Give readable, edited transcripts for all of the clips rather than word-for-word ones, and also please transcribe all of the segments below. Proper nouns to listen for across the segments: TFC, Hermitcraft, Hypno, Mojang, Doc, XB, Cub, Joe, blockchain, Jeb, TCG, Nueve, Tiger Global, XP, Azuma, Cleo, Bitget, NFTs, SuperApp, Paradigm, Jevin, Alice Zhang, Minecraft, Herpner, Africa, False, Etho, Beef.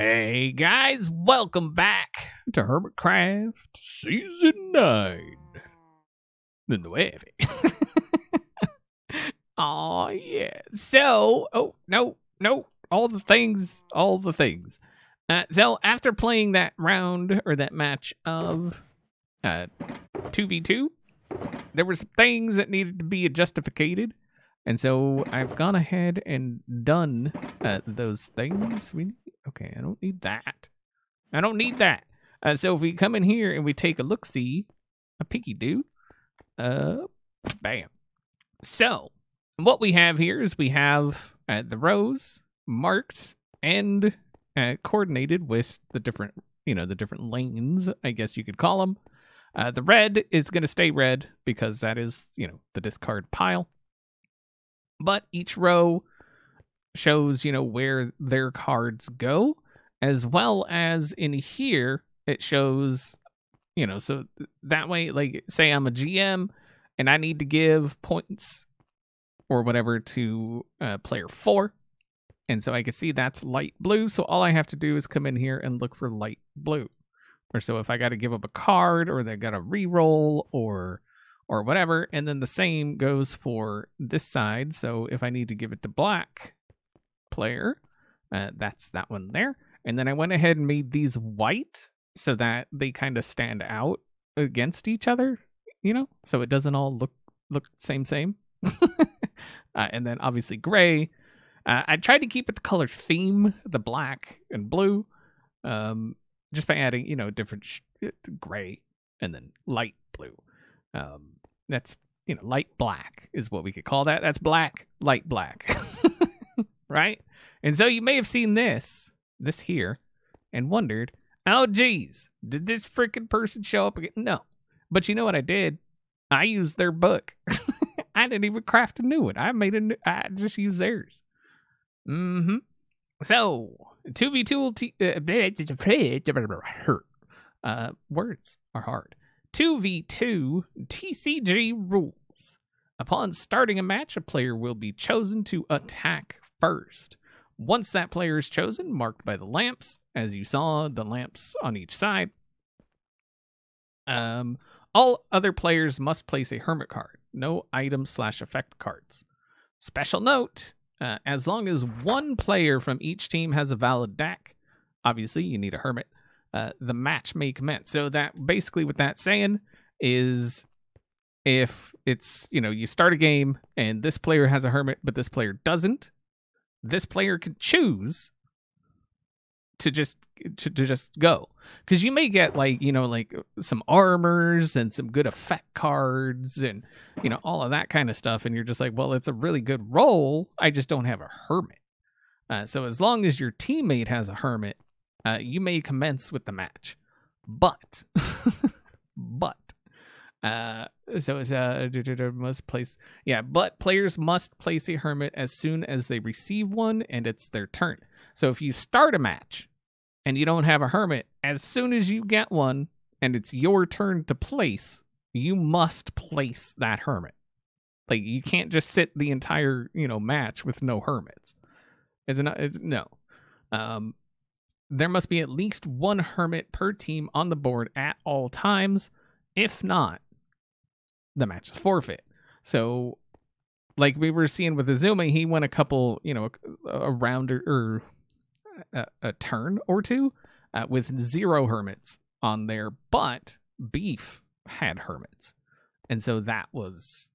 Hey guys, welcome back to Hermitcraft Season 9. The Nueve. Aw, yeah. So, oh, no. All the things. So, after playing that round, or that match of 2v2, there were some things that needed to be justificated. And so, I've gone ahead and done those things. Okay, I don't need that. So, if we come in here and we take a look-see, a peeky-do, bam. So, what we have here is we have the rows marked and coordinated with the different, the different lanes, I guess you could call them. The red is going to stay red because that is, the discard pile. But each row shows, where their cards go, as well as in here, it shows, so that way, like, say I'm a GM and I need to give points or whatever to player 4. And so I can see that's light blue. So all I have to do is come in here and look for light blue. Or so if I got to give up a card or they got to reroll or whatever. And then the same goes for this side. So if I need to give it to black player, that's that one there. And then I went ahead and made these white so that they kind of stand out against each other, so it doesn't all look same. And then obviously gray. I tried to keep it the color theme, the black and blue, just by adding, different gray and then light blue. That's, light black is what we could call that. That's black, light black, right? And so you may have seen this here, and wondered, oh, geez, did this freaking person show up again? No, but you know what I did? I used their book. I didn't even craft a new one. I just used theirs. Mm-hmm. So, 2v2 words are hard. 2v2 TCG rules. Upon starting a match, a player will be chosen to attack first. Once that player is chosen, marked by the lamps, as you saw, the lamps on each side, all other players must place a hermit card. No item/effect cards. Special note, as long as one player from each team has a valid deck, obviously you need a hermit, the match may commence. So that basically what that's saying is if it's, you start a game and this player has a hermit, but this player doesn't, this player can choose to just go. Because you may get like some armors and some good effect cards and all of that kind of stuff, and you're just like, well, it's a really good roll, I just don't have a hermit. So as long as your teammate has a hermit, you may commence with the match. But so it's but players must place a hermit as soon as they receive one and it's their turn. So if you start a match and you don't have a hermit, as soon as you get one and it's your turn to place, you must place that hermit. Like, you can't just sit the entire, match with no hermits. No. There must be at least one hermit per team on the board at all times. If not, the match is forfeit. So, like we were seeing with Azuma, he went a couple, a round or a turn or two with 0 hermits on there, but Beef had hermits. And so that was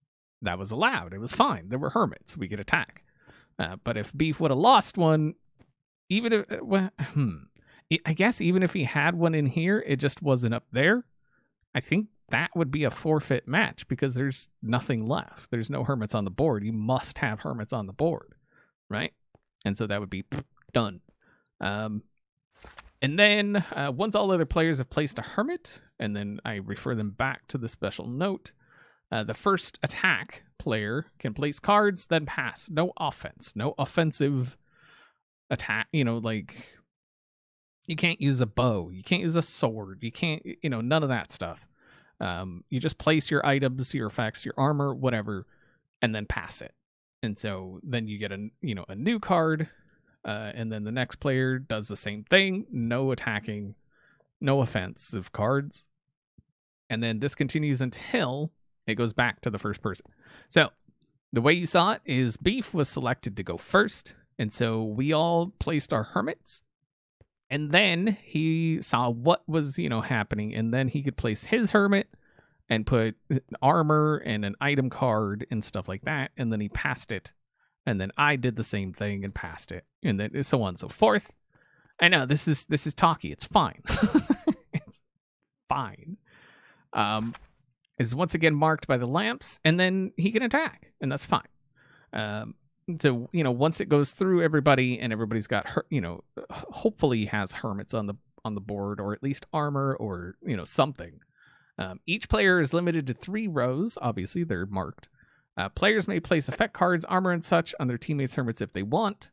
allowed. It was fine. There were hermits. We could attack. But if Beef would have lost one, even if, I guess even if he had one in here, it just wasn't up there. I think that would be a forfeit match because there's nothing left. There's no hermits on the board. You must have hermits on the board, right? And so that would be done. And then once all other players have placed a hermit, and then I refer them back to the special note, the first attack player can place cards, then pass. No offense. No offensive attack. You can't use a bow. You can't use a sword. You can't, none of that stuff. You just place your items, your effects, your armor, whatever, and then pass it. And so then you get a new card And then the next player does the same thing. No attacking, no offensive cards. And then this continues until it goes back to the first person. So the way you saw it is Beef was selected to go first. And so we all placed our hermits. And then he saw what was, you know, happening. And then he could place his hermit and put armor and an item card and stuff like that. And then he passed it. And then I did the same thing and passed it. And then so on and so forth. I know this is talky. It's fine. It's fine. Is once again marked by the lamps, and then he can attack, and that's fine. So, you know, once it goes through everybody and everybody's got, you know, hopefully has hermits on the board, or at least armor, or, you know, something. Each player is limited to 3 rows. Obviously, they're marked. Players may place effect cards, armor, and such on their teammates' hermits if they want.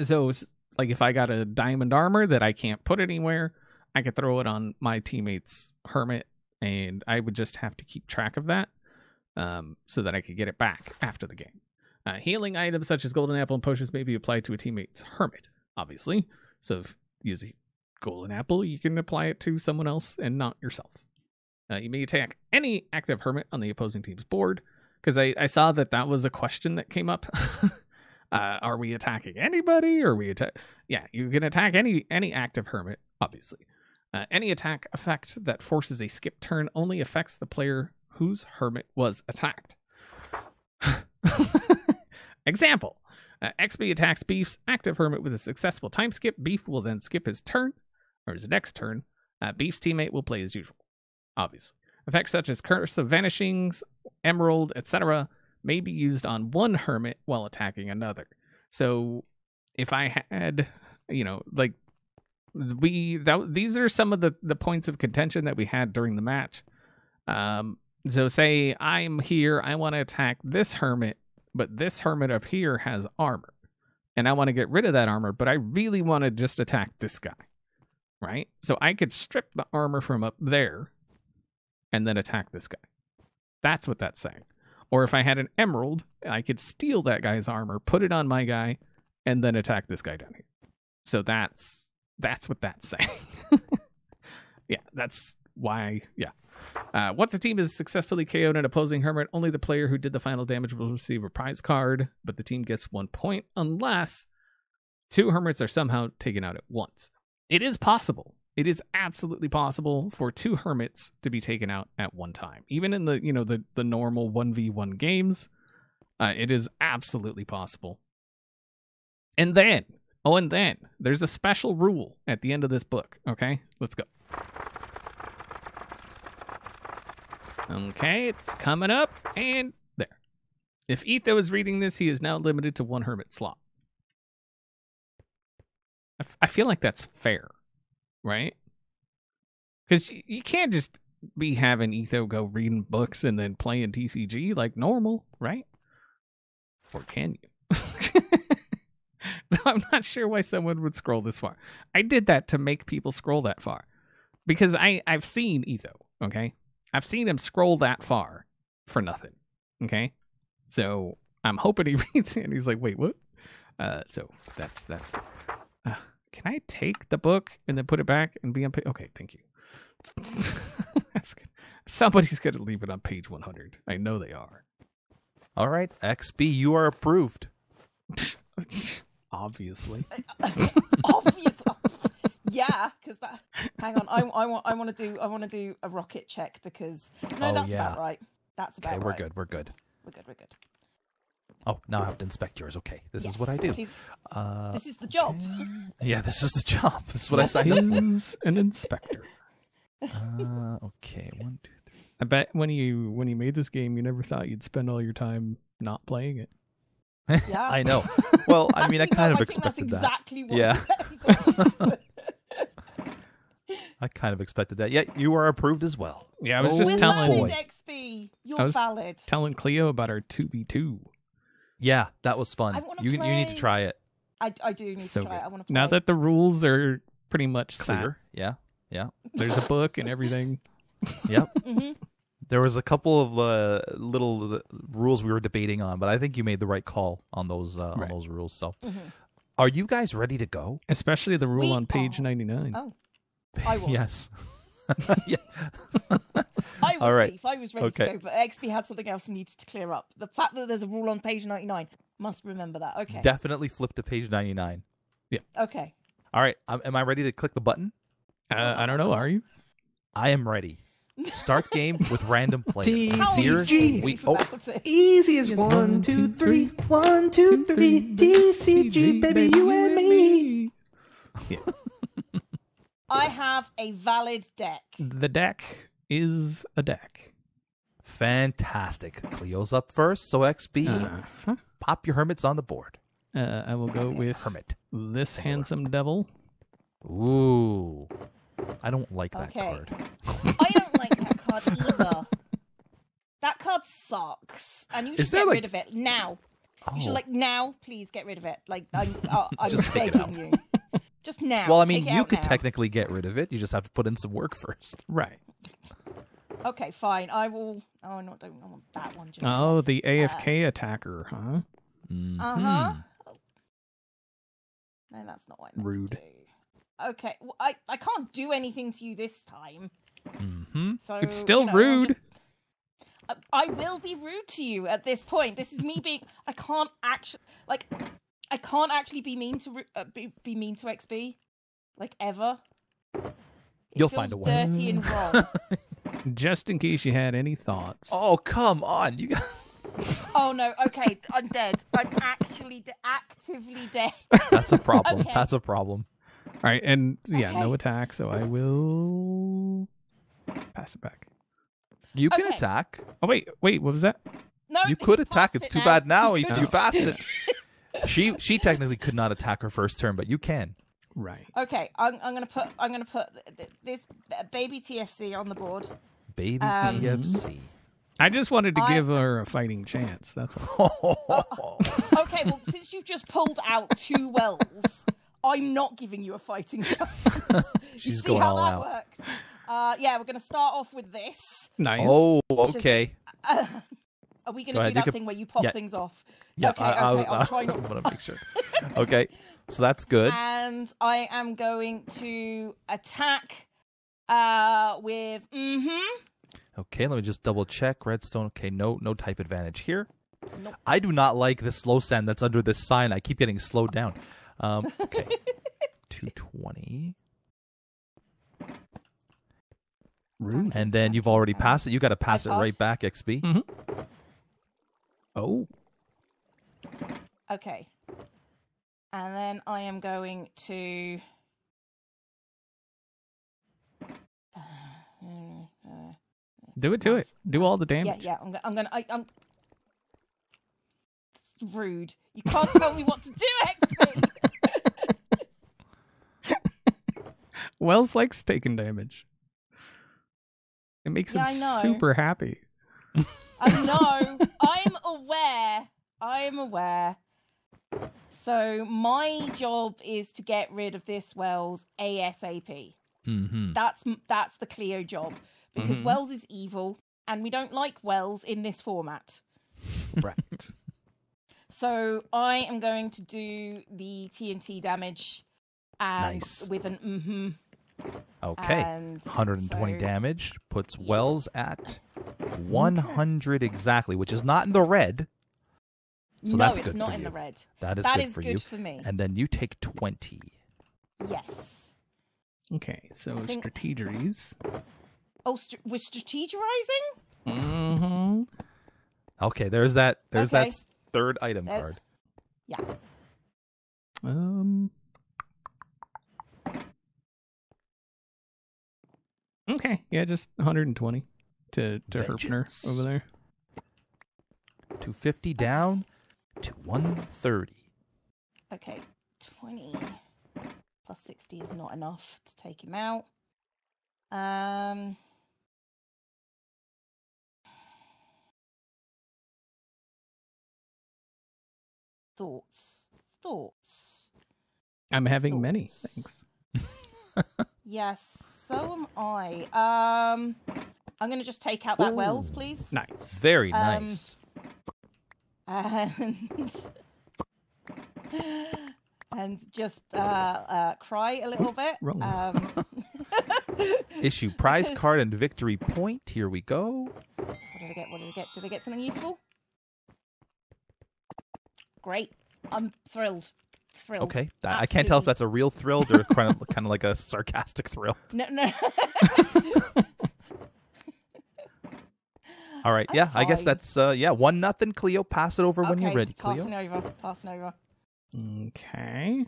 So, like, if I got a diamond armor that I can't put anywhere, I could throw it on my teammate's hermit, and I would just have to keep track of that so that I could get it back after the game. Healing items such as golden apple and potions may be applied to a teammate's hermit, obviously. So if you use a golden apple, you can apply it to someone else and not yourself. You may attack any active hermit on the opposing team's board, because I saw that was a question that came up. Are we attacking anybody? Or yeah, you can attack any active hermit, obviously. Any attack effect that forces a skip turn only affects the player whose hermit was attacked. Example, XB attacks Beef's active hermit with a successful time skip. Beef will then skip his turn, or his next turn. Beef's teammate will play as usual, obviously. Effects such as Curse of Vanishings, Emerald, etc. may be used on one hermit while attacking another. So if I had, you know, like, these are some of the points of contention that we had during the match. So say I'm here, I want to attack this hermit, but this hermit up here has armor, and I want to get rid of that armor, but I really want to just attack this guy, right? So I could strip the armor from up there and then attack this guy. That's what that's saying. Or if I had an emerald, I could steal that guy's armor, put it on my guy, and then attack this guy down here. So that's what that's saying. Yeah, that's why. Yeah. Once a team is successfully KO'd an opposing hermit, only the player who did the final damage will receive a prize card, but the team gets 1 point unless 2 hermits are somehow taken out at once. It is possible. It is absolutely possible for 2 hermits to be taken out at one time. Even in the, you know, the normal 1v1 games, it is absolutely possible. And then, there's a special rule at the end of this book. Okay, let's go. Okay, it's coming up, and there. If Etho is reading this, he is now limited to 1 hermit slot. I feel like that's fair, right? Because you can't just be having Etho go reading books and then playing TCG like normal, right? Or can you? I'm not sure why someone would scroll this far. I did that to make people scroll that far. Because I've seen Etho, okay? I've seen him scroll that far for nothing, okay? So I'm hoping he reads it and he's like, wait, what? So that's... can I take the book and then put it back and be on page... Okay, thank you. That's good. Somebody's going to leave it on page 100. I know they are. All right, XB, you are approved. Obviously. Obviously. Yeah, because that. Hang on, I want to do a rocket check because no, that's about right. That's about right. Okay, we're good. We're good. Oh, now I have to inspect yours. Okay, this is what I do. This is the job. Okay. Yeah, this is the job. This is what I signed up for. He's an inspector. Okay, 1, 2, 3. I bet when you made this game, you never thought you'd spend all your time not playing it. Yeah. I know. Well, I mean, I kind of expected that. That's exactly what. I kind of expected that. Yeah, you are approved as well. Yeah, I was just telling XP, you're valid. Telling Cleo about our 2v2. Yeah, that was fun. You need to try it. I do need to try it. I want to play. Now that the rules are pretty much clear. Yeah, yeah. There's a book and everything. Yep. Mm-hmm. There was a couple of little rules we were debating on, but I think you made the right call on those rules. So, mm-hmm. Are you guys ready to go? Especially the rule on page 99. Oh, I was. Yes. Yeah. I was Beef. I was ready to go, but XP had something else he needed to clear up. The fact that there's a rule on page 99. Must remember that. Okay. Definitely flip to page 99. Yeah. Okay. All right. Am I ready to click the button? I don't know. Are you? I am ready. Start game with random player. TCG. Easy as 1, 2, 3. 1, 2, 3. TCG, baby, you and me. Yeah. I have a valid deck. The deck is a deck. Fantastic. Cleo's up first, so XB, pop your hermits on the board. I will go with this handsome devil. Ooh. I don't like that card. I don't like that card either. That card sucks. And you should get rid of it now. You should, like, now, please get rid of it. Like, I'm just begging you. Just now. Well, I mean, you could technically get rid of it. You just have to put in some work first. Right. Okay, fine. I will. Oh, no, don't want that one. Just the AFK attacker, huh? Mm-hmm. No, that's not what I meant to do. Okay, well, I can't do anything to you this time. Mm-hmm. So it's still rude. I will be rude to you at this point. This is me being. I can't actually be mean to be mean to XB, like, ever. You'll find a way. Dirty and wrong. Just in case you had any thoughts. Oh, come on. You got... Oh, no. Okay. I'm dead. I'm actually actively dead. That's a problem. Okay. That's a problem. All right. And yeah, no attack. So I will pass it back. You can attack. Oh, wait. What was that? No, you could attack. It's too bad now. You passed it. She technically could not attack her first turn, but you can. Right. Okay. I'm gonna put this baby TFC on the board. Baby TFC. I just wanted to give her a fighting chance. That's all. Okay. Well, since you've just pulled out two wells, I'm not giving you a fighting chance. She's going all out. See how that works? Yeah, we're gonna start off with this. Nice. Oh, okay. Are we gonna do that thing where you pop things off? Yeah. Okay. I'll try not. I want to make sure. Okay. So that's good. And I am going to attack with Okay, let me just double check. Redstone. Okay, no type advantage here. Nope. I do not like the slow sand that's under this sign. I keep getting slowed down. Okay. 220. Rude. And then you've already passed it. You got to pass it right back, XB. Mm-hmm. Oh. Okay. And then I am going to do it to it. Do all the damage. Yeah, yeah. I'm gonna. It's rude. You can't tell me what to do, XP. Wells likes taking damage. It makes him super happy. I know. I'm aware. I am aware. So my job is to get rid of this Wells ASAP. Mm-hmm. That's the Cleo job, because Wells is evil, and we don't like Wells in this format. Right. So I am going to do the TNT damage, and with an Okay, and 120 damage puts Wells at 100 exactly, which is not in the red. So no, it's not in the red. That is good for me. And then you take 20. Yes. Okay, so strategeries. Oh, we're strategerizing? Mm-hmm. Okay, there's that. There's that third item card. Yeah. Okay. Yeah, just 120 to Herpner over there. 250 down. To 130. Okay, 20 plus 60 is not enough to take him out. Thoughts. I'm having many things. Yes, so am I. I'm going to just take out that Wells, please. Nice. Very nice. And and just cry a little bit. Issue prize card and victory point. Here we go. What did I get? What did I get? Did I get something useful? Great. I'm thrilled. Thrilled. Okay. Absolutely. I can't tell if that's a real thrill or kind of like a sarcastic thrill. No, no. All right. Yeah, I guess that's, yeah, 1-0, Cleo. Pass it over when you're ready, Cleo. Passing over. Passing over. Okay.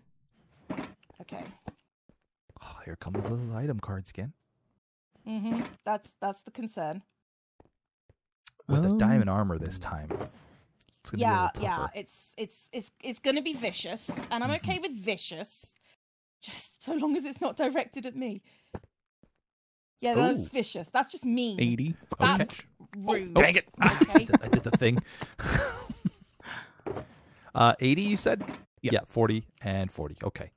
Okay. Oh, here comes the little item cards again. Mm-hmm. That's the concern. With a diamond armor this time. It's gonna be a little tougher. It's gonna be vicious, and I'm okay with vicious, just so long as it's not directed at me. Yeah, that's vicious. That's just mean. 80. That's rude. Oh, dang it! Ah, okay. I did the thing. 80, you said? Yeah. 40 and 40. Okay.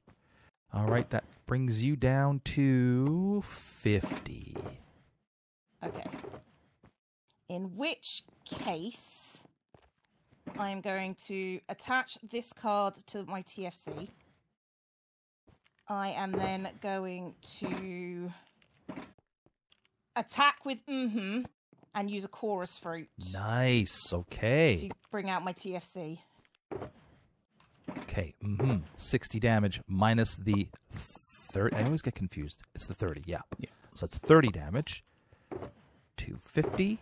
All right, that brings you down to 50. Okay. In which case, I'm going to attach this card to my TFC. I am then going to attack with and use a chorus fruit. Nice. Okay. To bring out my TFC. Okay. 60 damage minus the 30. I always get confused. It's the 30. Yeah. So it's 30 damage. 250.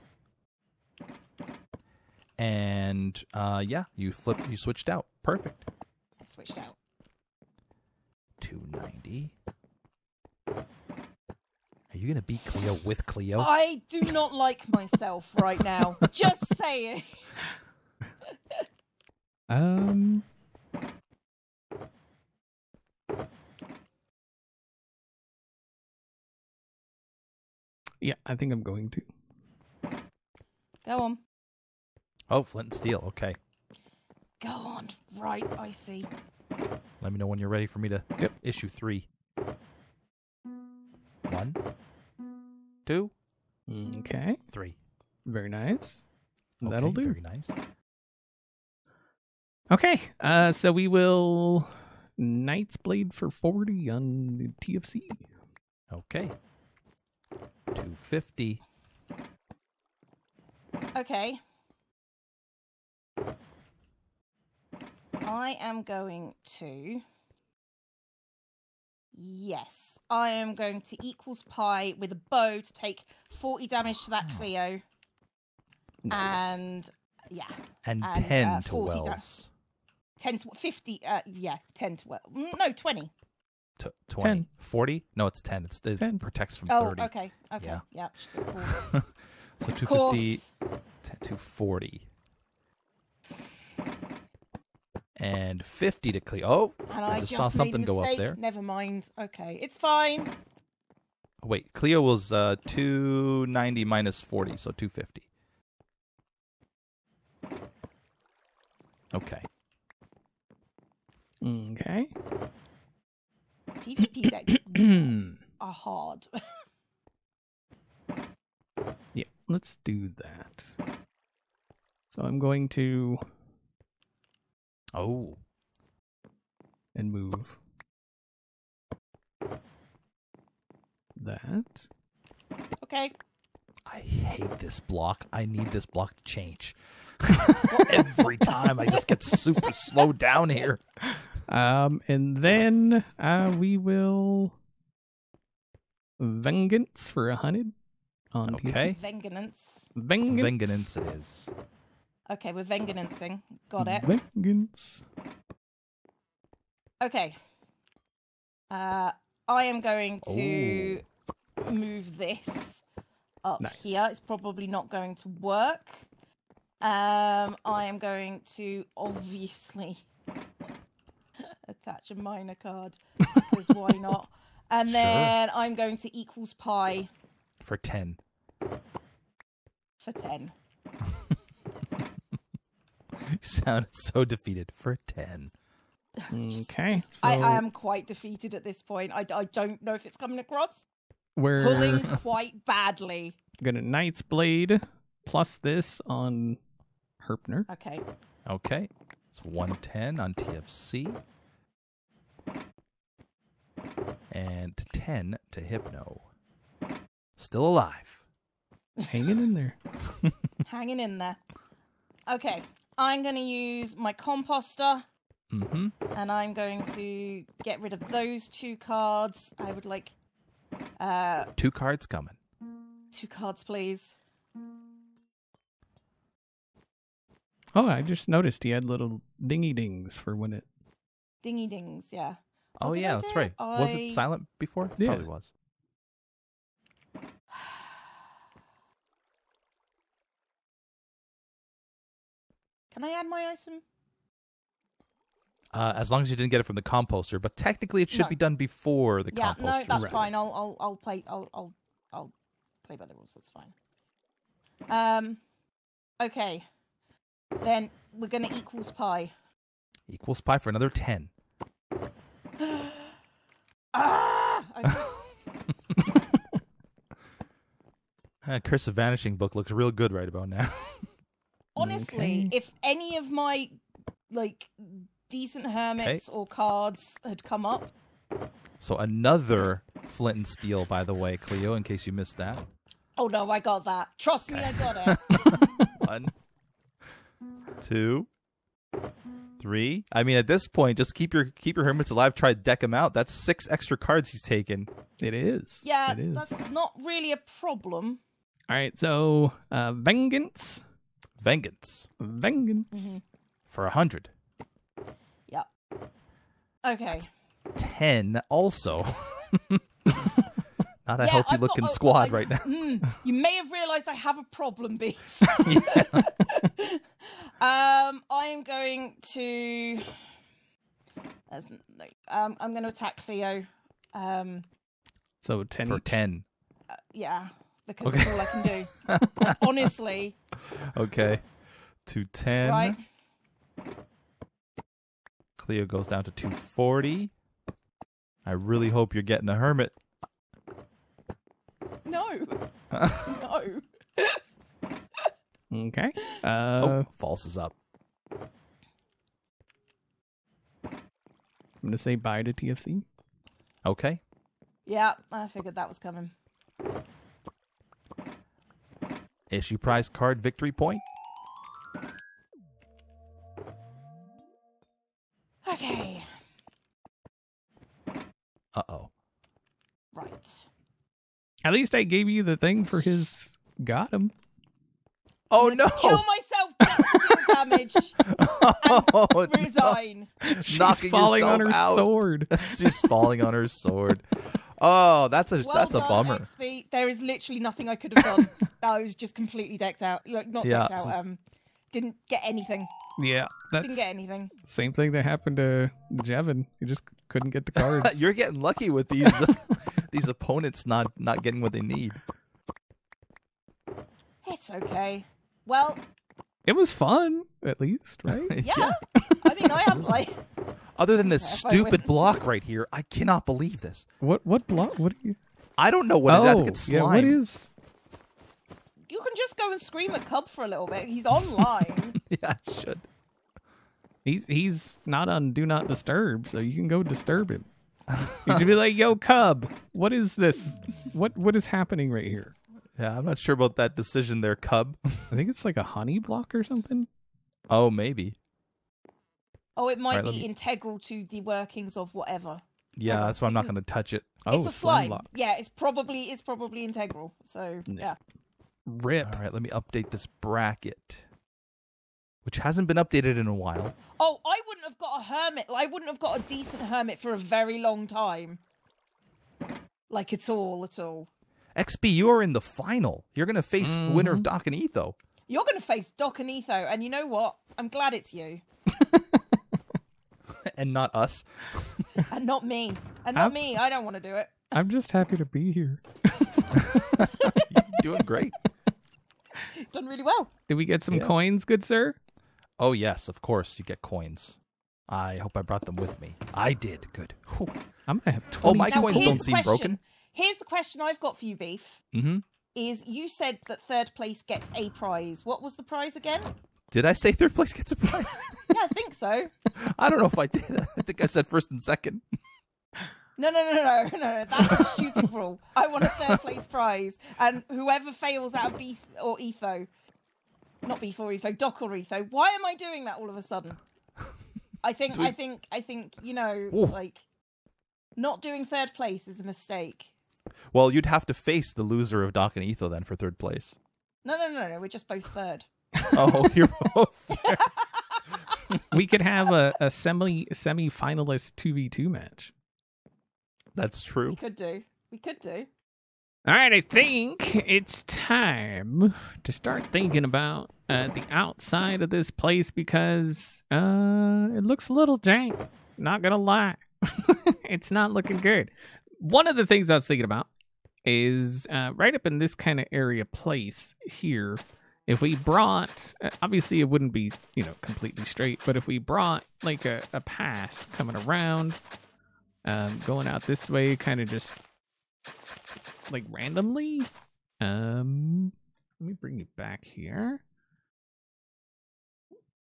And yeah, you switched out. Perfect. I switched out. 290. Are you gonna beat Cleo with Cleo? I do not like myself right now. Just saying. Yeah, I think I'm going to. Go on. Oh, flint and steel. Okay. Go on. Right, I see. Let me know when you're ready for me to issue 3. 1, 2, okay, 3. Very nice. Okay, that'll do. Very nice. Okay, so we will Knight's Blade for 40 on the TFC. Okay. 250. Okay. I am going to... Yes, I am going to equals pi with a bow to take 40 damage to that Cleo. Nice. And yeah, and 10 to Wells. 10 to 50. Yeah, 10 to Wells. No, 20. 20. 10. 40? No, it's 10. It 10. Protects from 30. Okay. Okay. Yeah. So, cool. So 250 to 40. And 50 to Cleo. Oh, and I just saw something go up there. Never mind. Okay, it's fine. Wait, Cleo was 290 minus 40, so 250. Okay. Okay. PvP decks are hard. Yeah, let's do that. So I'm going to... Oh. And move that. Okay. I hate this block. I need this block to change. Every time I just get super slowed down here. And then we will vengeance for 100 on PC. Vengeance it is. Okay, we're vengeancing. Got it. Vengeance. Okay. I am going to move this up here. It's probably not going to work. I am going to obviously attach a minor card, because why not? And then I'm going to equals pi. For 10. For 10. You sounded so defeated. For 10. Okay. So... I am quite defeated at this point. I don't know if it's coming across. We're pulling quite badly. I'm going to Knight's Blade plus this on Herpner. Okay. Okay. It's 110 on TFC. and 10 to Hypno. Still alive. Hanging in there. Hanging in there. Okay, I'm going to use my composter. Mm-hmm. And I'm going to get rid of those two cards. I would like... two cards coming. Two cards, please. Oh, I just noticed he had little dingy dings for when it... Dingy dings, yeah. Oh, yeah, that's right. Was it silent before? Yeah. Probably was. Can I add my item? As long as you didn't get it from the composter, but technically it should be done before the composter. Yeah, no, that's fine. I'll play by the rules. That's fine. Okay. Then we're gonna equals pi. Equals pi for another 10. Okay. Curse of Vanishing book looks real good right about now. Honestly, okay. If any of my decent hermits or cards had come up. So another flint and steel, by the way, Cleo, in case you missed that. Oh no, I got that. Trust me, I got it. 1, 2, 3. I mean, at this point, just keep your hermits alive. Try to deck them out. That's 6 extra cards he's taken. It is. Yeah, it is. That's not really a problem. All right, so vengeance. Vengeance. Vengeance. Mm-hmm. For 100. Yep. Okay. That's 10 also. Not a healthy looking squad right now. You may have realized I have a problem, Beef. I'm going to... I'm going to attack Cleo. So 10 for 10. Yeah. Because that's all I can do. Like, honestly. Okay. To 10. Right. Cleo goes down to 240. I really hope you're getting a hermit. No. No. Okay. False is up. I'm going to say bye to TFC. Okay. Yeah, I figured that was coming. Issue prize card victory point. Okay. Uh-oh. Right. At least I gave you the thing for his... Got him. Oh, no! Kill myself, just deal damage, and resign. No. She's falling on her sword. She's falling on her sword. Oh, that's a bummer. XP. There is literally nothing I could have done. I was just completely decked out. Like, not decked out. Didn't get anything. Yeah, didn't get anything. Same thing that happened to Jevin. He just couldn't get the cards. You're getting lucky with these these opponents not getting what they need. It's okay. Well, it was fun, at least, right? Yeah. I mean, I have like. Other than this stupid block right here, I cannot believe this. What block? What are you? I don't know what it is. I think it's slime. Yeah, what is? You can just go and scream at Cub for a little bit. He's online. Yeah, I should. He's not on Do Not Disturb, so you can go disturb him. You should be like, "Yo, Cub, what is this? What is happening right here?" Yeah, I'm not sure about that decision there, Cub. I think it's like a honey block or something. Oh, maybe. Oh, it might be integral to the workings of whatever. Yeah, that's why I'm not going to touch it. It's a slime. Yeah, it's probably integral. So, yeah. Rip. All right, let me update this bracket, which hasn't been updated in a while. Oh, I wouldn't have got a hermit. I wouldn't have got a decent hermit for a very long time. Like, at all. XB, you are in the final. You're going to face the winner of Doc and Etho. You're going to face Doc and Etho, and you know what? I'm glad it's you. And not us. And not me. And not me. I don't want to do it. I'm just happy to be here. You're doing great. Done really well. Did we get some coins, good sir? Oh, yes, of course. You get coins. I hope I brought them with me. I did. Good. Whew. I'm going to have 20. Oh, my coins don't seem broken. Here's the question I've got for you, Beef. Mm-hmm. Is you said that third place gets a prize. What was the prize again? Did I say third place gets a prize? Yeah, I think so. I don't know if I did. I think I said first and second. No, that's a stupid rule. I want a third place prize, and whoever fails out of Beef or Etho, not Beef or Etho, Doc or Etho. Why am I doing that all of a sudden? I think, you know, ooh, like, not doing third place is a mistake. Well, you'd have to face the loser of Doc and Etho then for third place. No, we're just both third. Oh, you're both third. We could have a semi-finalist 2v2 match. That's true. We could do. All right, I think it's time to start thinking about the outside of this place because it looks a little jank. Not gonna lie. It's not looking good. One of the things I was thinking about is right up in this kind of area place here, if we brought, obviously it wouldn't be, you know, completely straight, but if we brought like a path coming around, going out this way, kind of just like randomly. Let me bring you back here.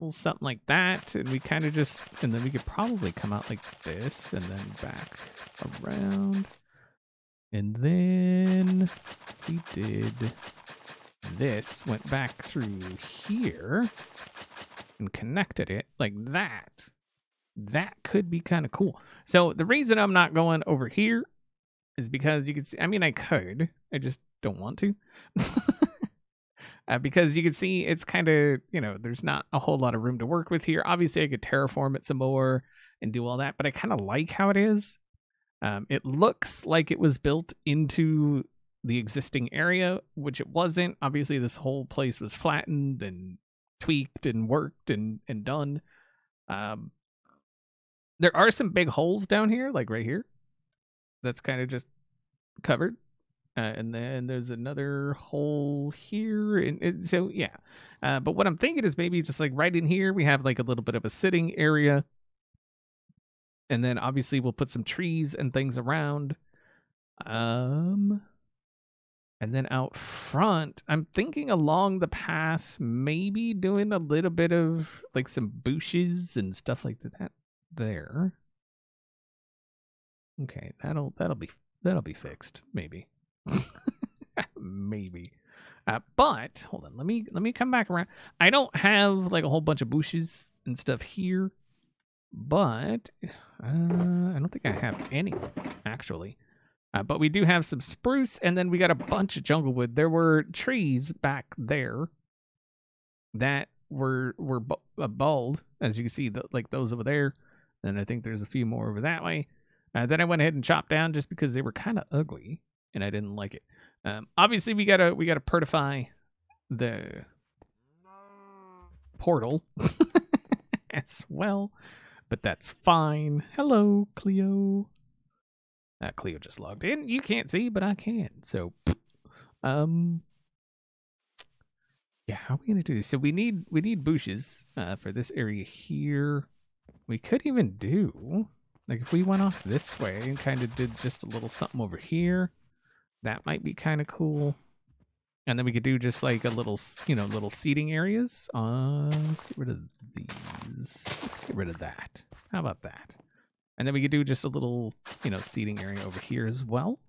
Well, something like that, and we kind of just, and then we could probably come out like this, and then back around, and then we did this, went back through here, and connected it like that. That could be kind of cool. So the reason I'm not going over here is because you can see, I mean, I could, I just don't want to. Because you can see it's kind of, you know, there's not a whole lot of room to work with here. Obviously, I could terraform it some more and do all that, but I kind of like how it is. It looks like it was built into the existing area, which it wasn't. Obviously, this whole place was flattened and tweaked and worked and done. There are some big holes down here, like right here. That's kind of just covered. And then there's another hole here. And so, yeah. But what I'm thinking is maybe just like right in here, we have like a little bit of a sitting area. And then obviously we'll put some trees and things around. And then out front, I'm thinking along the path, maybe doing a little bit of like some bushes and stuff like that there. Okay, that'll be fixed, maybe. Maybe, but hold on. Let me come back around. I don't have like a whole bunch of bushes and stuff here, but I don't think I have any actually. But we do have some spruce, and then we got a bunch of jungle wood. There were trees back there that were bald, as you can see, like those over there. And I think there's a few more over that way. Then I went ahead and chopped down just because they were kind of ugly. And I didn't like it. Obviously, we gotta pertify the portal as well, but that's fine. Hello, Cleo. Cleo just logged in. You can't see, but I can. So, yeah, how are we gonna do this? So we need bushes for this area here. We could even do like if we went off this way and kind of did just a little something over here. That might be kind of cool. And then we could do just like a little, you know, little seating areas. Let's get rid of these. Let's get rid of that. How about that? And then we could do just a little, you know, seating area over here as well.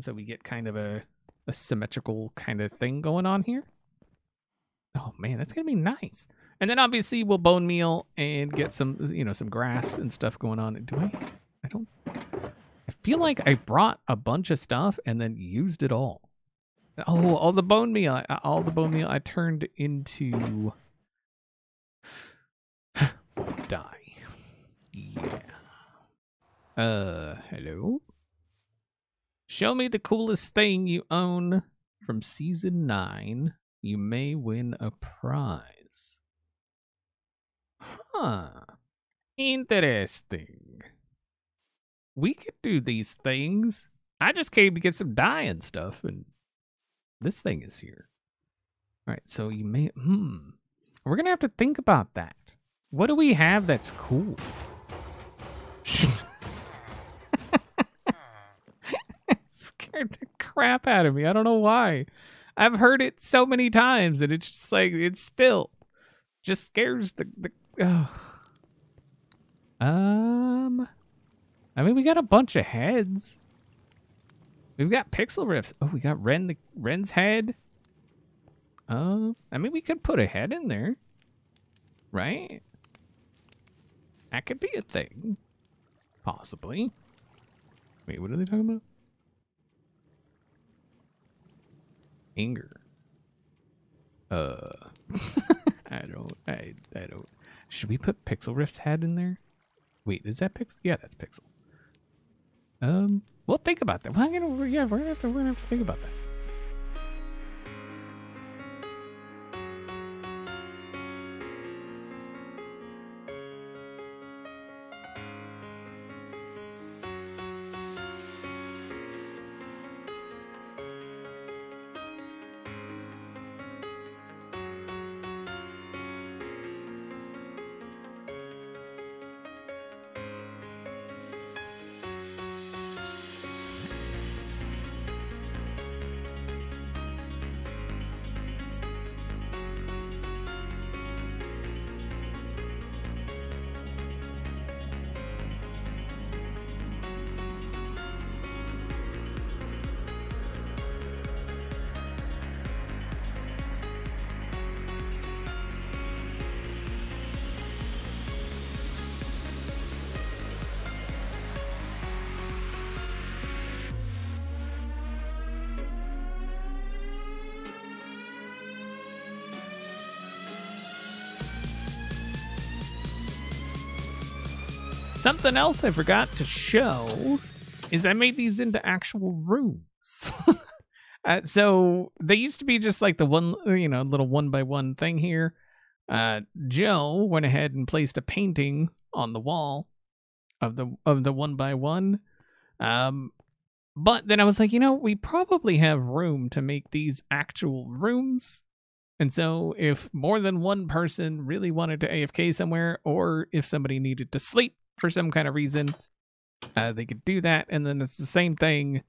So we get kind of a symmetrical kind of thing going on here. Oh man, that's going to be nice. And then obviously we'll bone meal and get some, you know, some grass and stuff going on. Do I don't... feel like I brought a bunch of stuff and then used it all. Oh, all the bone meal I turned into dye. Yeah. Hello. Show me the coolest thing you own from season 9. You may win a prize. Huh. Interesting. We could do these things. I just came to get some dye and stuff, and this thing is here. All right, so you may... We're going to have to think about that. What do we have that's cool? Scared the crap out of me. I don't know why. I've heard it so many times, and it's just like, it still just scares the... I mean, we got a bunch of heads. We've got pixel rips. Oh, we got Ren's head. I mean, we could put a head in there, right? That could be a thing, possibly. Wait, what are they talking about? Anger. I don't. Should we put Pixel Rift's head in there? Wait, is that Pixel? Yeah, that's Pixel. We'll think about that. We're gonna have to think about that. Something else I forgot to show is I made these into actual rooms. So they used to be just like the one, you know, little 1x1 thing here. Joe went ahead and placed a painting on the wall of the 1x1. But then I was like, you know, we probably have room to make these actual rooms. And so if more than one person really wanted to AFK somewhere, or if somebody needed to sleep for some kind of reason, they could do that. And then it's the same thing,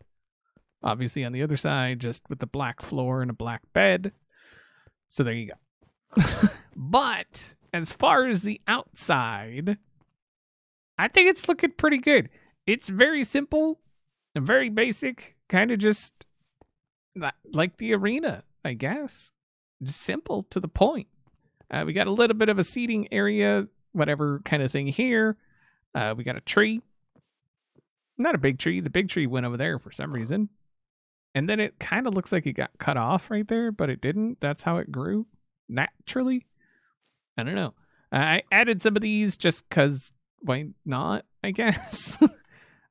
obviously, on the other side, just with the black floor and a black bed. So there you go. But as far as the outside, I think it's looking pretty good. It's very simple and very basic, kind of just like the arena, I guess. Just simple to the point. We got a little bit of a seating area, whatever kind of thing here. We got a tree. Not a big tree. The big tree went over there for some reason. And then it kind of looks like it got cut off right there, but it didn't. That's how it grew naturally. I don't know. I added some of these just because why not, I guess.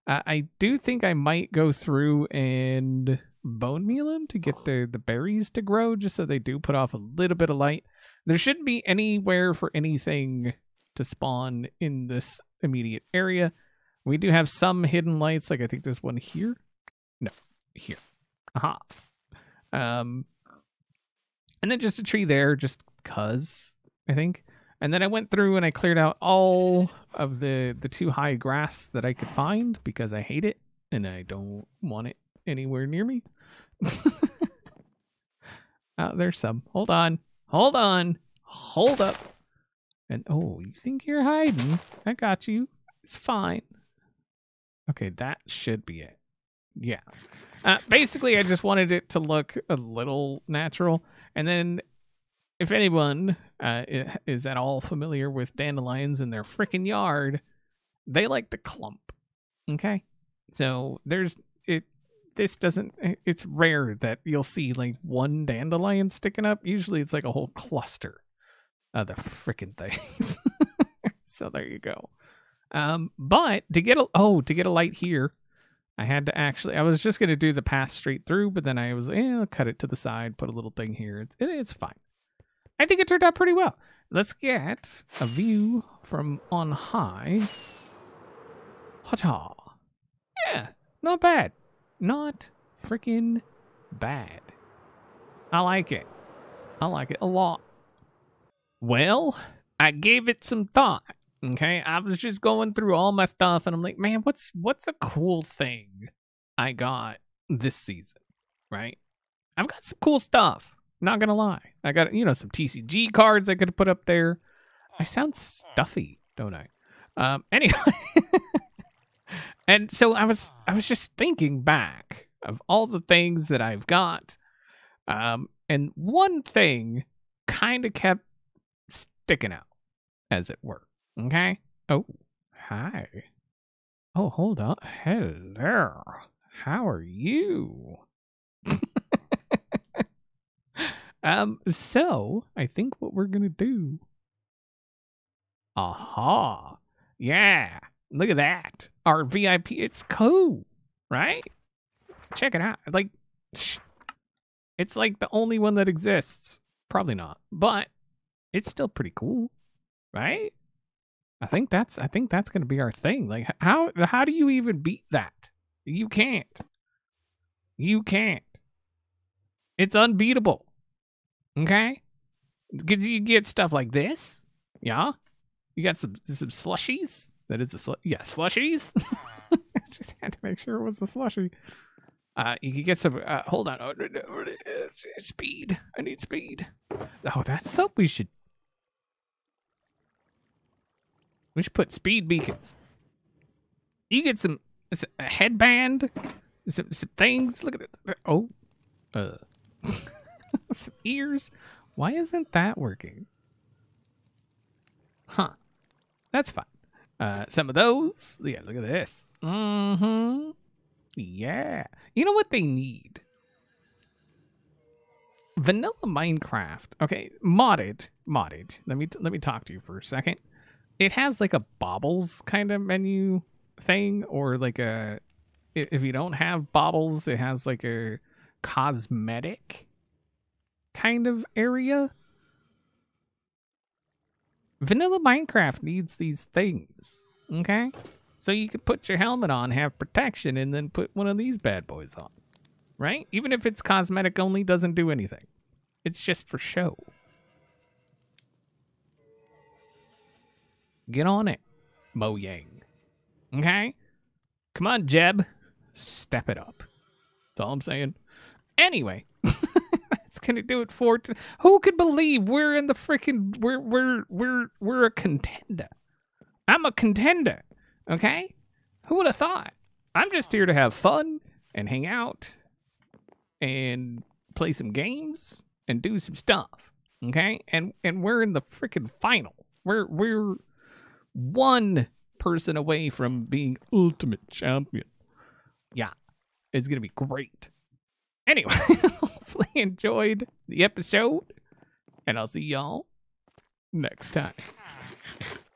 I do think I might go through and bone meal them to get the berries to grow, just so they do put off a little bit of light. There shouldn't be anywhere for anything to spawn in this immediate area. We do have some hidden lights, like I think there's one here. No, here. Aha. And then just a tree there, just cuz, I think. And then I went through and I cleared out all of the too high grass that I could find, because I hate it and I don't want it anywhere near me. There's some. Hold on. Hold up. And oh, you think you're hiding? I got you. It's fine. Okay, that should be it. Yeah. Basically, I just wanted it to look a little natural. And then, if anyone is at all familiar with dandelions in their freaking yard, they like to clump. Okay? So there's it. This doesn't. It's rare that you'll see like one dandelion sticking up. Usually, it's like a whole cluster. Other freaking things. So there you go. But to get a light here, I had to actually. I was just gonna do the path straight through, but then I was I'll cut it to the side, put a little thing here. It's fine. I think it turned out pretty well. Let's get a view from on high. Ha-ta. Yeah, not bad. Not freaking bad. I like it. I like it a lot. Well, I gave it some thought, okay? I was just going through all my stuff, and I'm like, man, what's a cool thing I got this season, right? I've got some cool stuff, not gonna lie. I got, you know, some TCG cards I could have put up there. I sound stuffy, don't I? Anyway, And so I was just thinking back of all the things that I've got, and one thing kind of kept sticking out, as it were. Okay. Oh, hi. Oh, hold on. Hello. How are you? So I think what we're gonna do. Aha. Yeah. Look at that. Our VIP. It's cool, right? Check it out. Like, it's like the only one that exists. Probably not, but it's still pretty cool, right? I think that's gonna be our thing. Like, how do you even beat that? You can't. You can't. It's unbeatable. Okay? Because you get stuff like this. Yeah. You got some slushies. That is a slushies. I just had to make sure it was a slushie. You could get some. Hold on. Oh, speed. I need speed. Oh, that's something we should. We should put speed beacons. You get some. A headband, some things. Look at it. Oh, some ears. Why isn't that working? Huh? That's fine. Some of those. Yeah. Look at this. Mm-hmm. Yeah. You know what they need? Vanilla Minecraft. Okay. Modded. Let me talk to you for a second. It has like a bobbles kind of menu thing, or like a, if you don't have bobbles, it has like a cosmetic kind of area. Vanilla Minecraft needs these things, okay? So you could put your helmet on, have protection, and then put one of these bad boys on, right? Even if it's cosmetic only, doesn't do anything. It's just for show. Get on it, Mojang. Okay? Come on, Jeb. Step it up. That's all I'm saying. Anyway, that's gonna do it for today. Who could believe we're in the freaking we're a contender. I'm a contender. Okay? Who would have thought? I'm just here to have fun and hang out and play some games and do some stuff. Okay? And we're in the freaking final. We're one person away from being ultimate champion. Yeah, it's gonna be great. Anyway, hopefully you enjoyed the episode, and I'll see y'all next time.